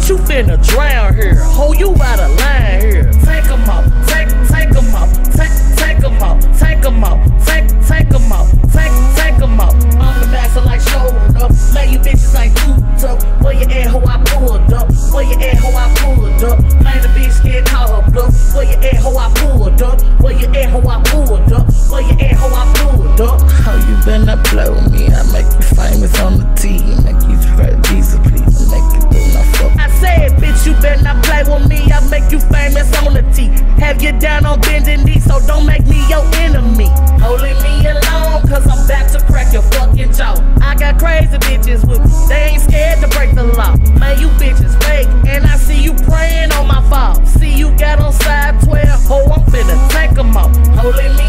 But you finna drown here. Ho, you out of line here. Take them out, take them out, take them out, take them out, take them out, take them out. On the back, so like showing up. Now you bitches ain't cooped up. Where you at, ho, I pulled up. Where you at, ho, I pulled up. Man, the bitch get caught up. Where you at, ho, I pulled up. Where you at, ho, I pulled up. Where you at, ho, I pulled up. How you finna blow me? I make you famous on the team. Make you right, Jesus, please make it. You better not play with me, I make you famous on the tee. Have you down on bending knee, so don't make me your enemy. Holding me alone, cause I'm about to crack your fucking jaw. I got crazy bitches with me, they ain't scared to break the law. Man, you bitches fake, and I see you praying on my fall. See you got on side 12, ho, I'm finna take them off. Holding me